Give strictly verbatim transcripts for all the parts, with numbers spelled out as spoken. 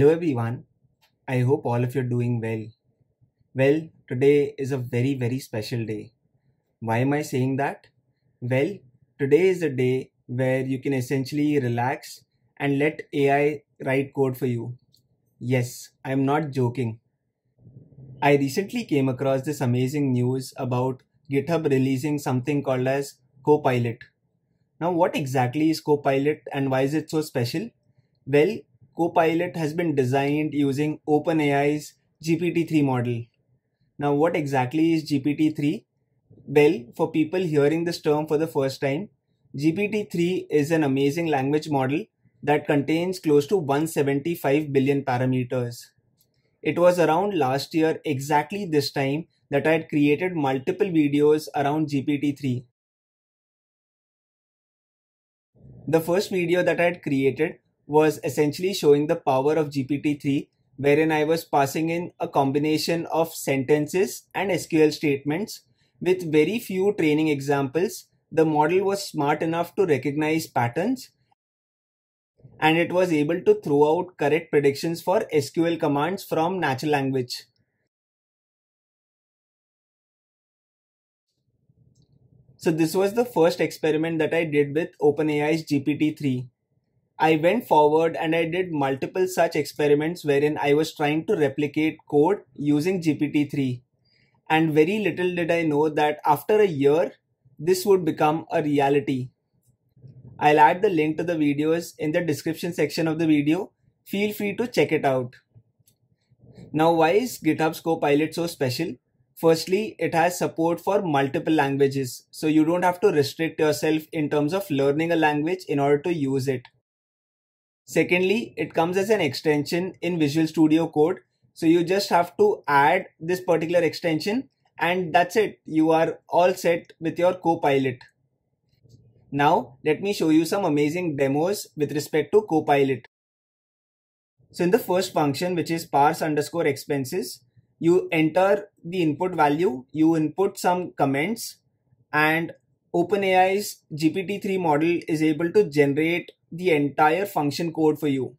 Hello everyone, I hope all of you are doing well. Well, today is a very very special day. Why am I saying that? Well, today is a day where you can essentially relax and let A I write code for you. Yes, I am not joking. I recently came across this amazing news about GitHub releasing something called as Copilot. Now what exactly is Copilot and why is it so special? Well, Copilot has been designed using OpenAI's G P T three model. Now what exactly is G P T three? Well, for people hearing this term for the first time, G P T three is an amazing language model that contains close to one hundred seventy-five billion parameters. It was around last year exactly this time that I had created multiple videos around G P T three. The first video that I had created was essentially showing the power of G P T three, wherein I was passing in a combination of sentences and S Q L statements. With very few training examples, the model was smart enough to recognize patterns and it was able to throw out correct predictions for S Q L commands from natural language. So this was the first experiment that I did with OpenAI's G P T three. I went forward and I did multiple such experiments wherein I was trying to replicate code using G P T three. And very little did I know that after a year, this would become a reality. I'll add the link to the videos in the description section of the video. Feel free to check it out. Now, why is GitHub's Copilot so special? Firstly, it has support for multiple languages, so you don't have to restrict yourself in terms of learning a language in order to use it. Secondly, it comes as an extension in Visual Studio Code. So you just have to add this particular extension and that's it. You are all set with your Copilot. Now, let me show you some amazing demos with respect to Copilot. So in the first function, which is parse underscore expenses, you enter the input value, you input some comments, and OpenAI's G P T three model is able to generate the entire function code for you.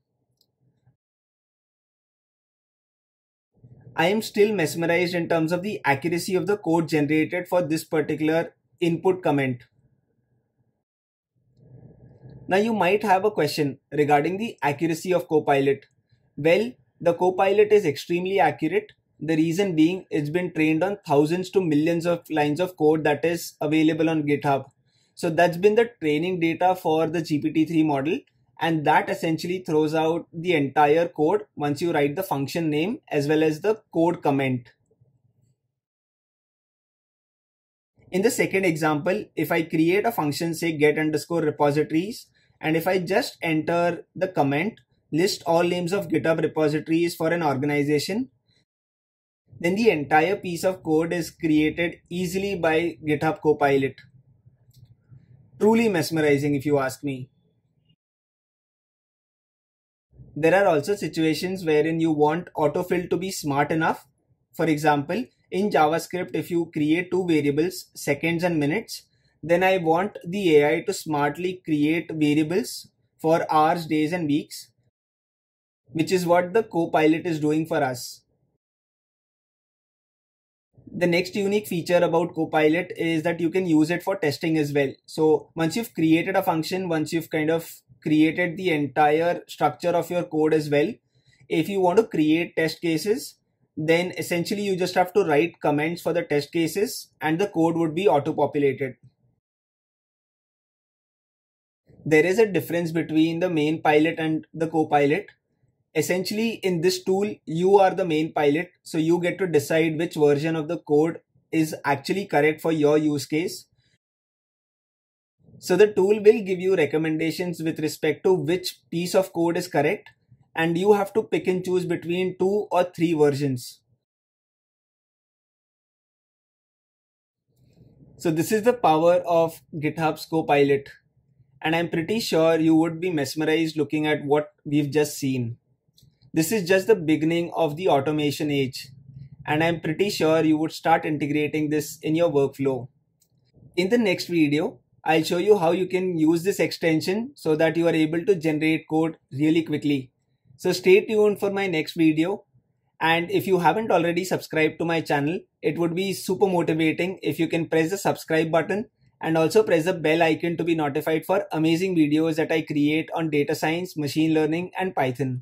I am still mesmerized in terms of the accuracy of the code generated for this particular input comment. Now you might have a question regarding the accuracy of Copilot. Well, the Copilot is extremely accurate. The reason being it's been trained on thousands to millions of lines of code that is available on GitHub. So that's been the training data for the G P T three model, and that essentially throws out the entire code once you write the function name as well as the code comment. In the second example, if I create a function, say get underscore repositories, and if I just enter the comment, list all names of GitHub repositories for an organization, then the entire piece of code is created easily by GitHub Copilot. Truly mesmerizing if you ask me. There are also situations wherein you want autofill to be smart enough. For example, in JavaScript, if you create two variables, seconds and minutes, then I want the A I to smartly create variables for hours, days and weeks, which is what the Copilot is doing for us. The next unique feature about Copilot is that you can use it for testing as well. So once you've created a function, once you've kind of created the entire structure of your code as well, if you want to create test cases, then essentially you just have to write comments for the test cases and the code would be auto-populated. There is a difference between the main pilot and the Copilot. Essentially, in this tool, you are the main pilot, so you get to decide which version of the code is actually correct for your use case. So the tool will give you recommendations with respect to which piece of code is correct, and you have to pick and choose between two or three versions. So this is the power of GitHub's Copilot, and I'm pretty sure you would be mesmerized looking at what we've just seen. This is just the beginning of the automation age, and I'm pretty sure you would start integrating this in your workflow. In the next video, I'll show you how you can use this extension so that you are able to generate code really quickly. So stay tuned for my next video. And if you haven't already subscribed to my channel, it would be super motivating if you can press the subscribe button and also press the bell icon to be notified for amazing videos that I create on data science, machine learning, and Python.